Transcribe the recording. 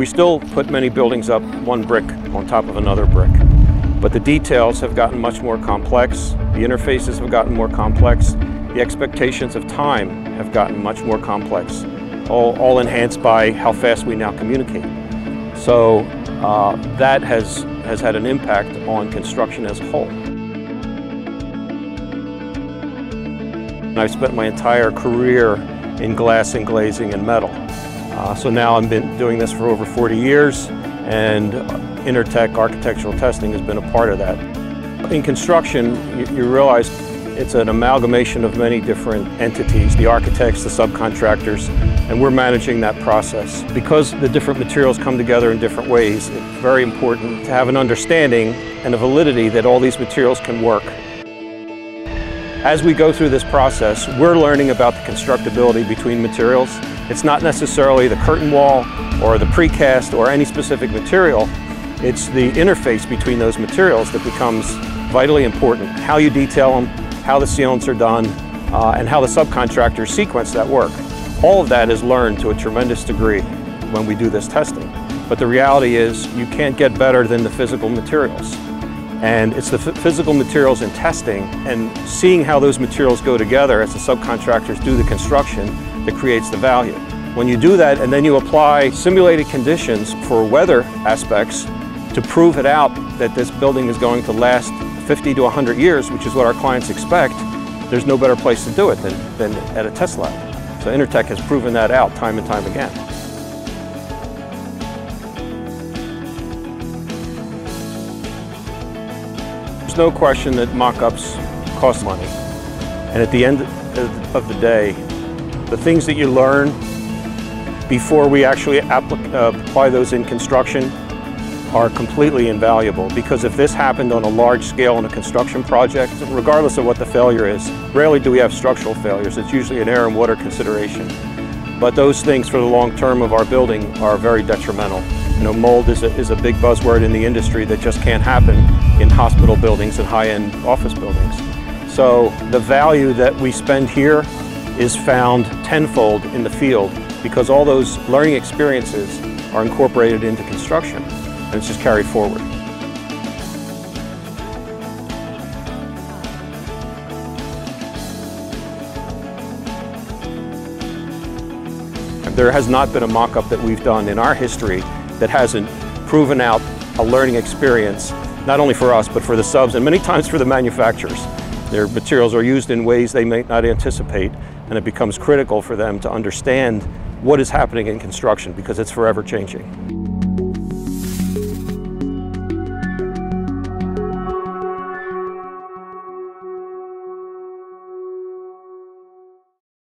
We still put many buildings up one brick on top of another brick, but the details have gotten much more complex, the interfaces have gotten more complex, the expectations of time have gotten much more complex, all enhanced by how fast we now communicate. So that has had an impact on construction as a whole. I've spent my entire career in glass and glazing and metal. So now I've been doing this for over 40 years, and Intertech Architectural Testing has been a part of that. In construction, you realize it's an amalgamation of many different entities, the architects, the subcontractors, and we're managing that process. Because the different materials come together in different ways, it's very important to have an understanding and a validity that all these materials can work. As we go through this process, we're learning about the constructability between materials. It's not necessarily the curtain wall or the precast or any specific material. It's the interface between those materials that becomes vitally important. How you detail them, how the sealants are done, and how the subcontractors sequence that work. All of that is learned to a tremendous degree when we do this testing. But the reality is you can't get better than the physical materials. And it's the physical materials in testing and seeing how those materials go together as the subcontractors do the construction that creates the value. When you do that and then you apply simulated conditions for weather aspects to prove it out that this building is going to last 50 to 100 years, which is what our clients expect, there's no better place to do it than at a test lab. So Intertek has proven that out time and time again. There's no question that mock-ups cost money, and at the end of the day, the things that you learn before we actually apply those in construction are completely invaluable, because if this happened on a large scale in a construction project, regardless of what the failure is, rarely do we have structural failures. It's usually an air and water consideration. But those things for the long term of our building are very detrimental. You know, mold is a big buzzword in the industry that just can't happen in hospital buildings and high-end office buildings. So the value that we spend here is found tenfold in the field, because all those learning experiences are incorporated into construction and it's just carried forward. There has not been a mock-up that we've done in our history that hasn't proven out a learning experience, not only for us, but for the subs and many times for the manufacturers. Their materials are used in ways they may not anticipate, and it becomes critical for them to understand what is happening in construction, because it's forever changing.